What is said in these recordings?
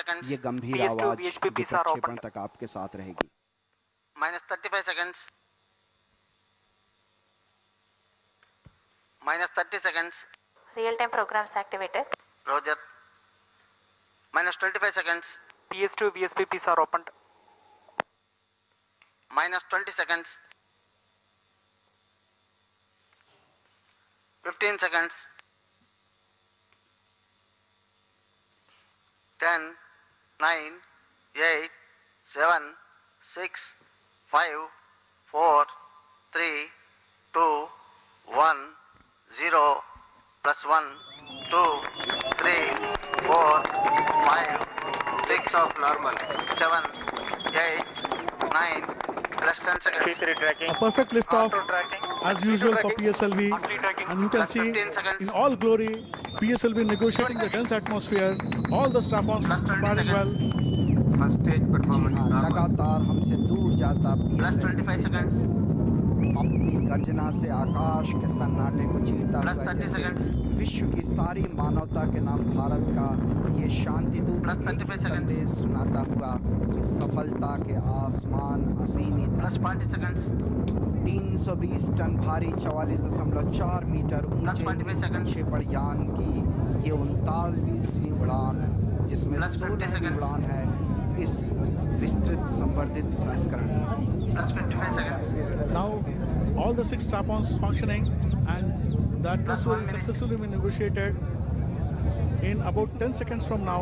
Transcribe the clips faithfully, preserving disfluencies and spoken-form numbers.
seconds. ये गंभीर आवाज विक्षेपण तक आपके साथ रहेगी. Minus thirty-five seconds. Minus thirty seconds. Real-time programs activated. Roger. Minus twenty-five seconds. P S two V S P Ps are opened. Minus twenty seconds. fifteen seconds. ten, nine, eight, seven, six, five, four, three, two, one, zero, plus one, two, three, four, five, six of normal, seven, eight, nine, plus ten seconds. A perfect lift off as usual for P S L V, and you can see in all glory P S L V negotiating the dense atmosphere. All the staff was firing well. Stage performance लगातार हमसे दूर जाता पच्चीस second अपनी गर्जना से आकाश के सन्नाटे को चीरता हुआ विश्व की सारी मानवता के नाम भारत का ये शांति दूत संदेश सुनाता हुआ सफलता के आसमान असीमी तीन सौ बीस टन भारी चौवालीस दशमलव चार मीटर ऊंचे यान की ये उनतालीसवीं उड़ान जिसमें सोलहवीं उड़ान है इस विस्तृत संवर्धित संस्करण. Now all the six trapons functioning and that atmosphere is successfully been negotiated. In about ten seconds from now,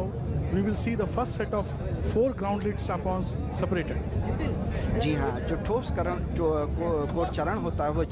we will see the first set of four ground lead trapons separated. जी हाँ, जो ठोस करण जो core चरण होता है वो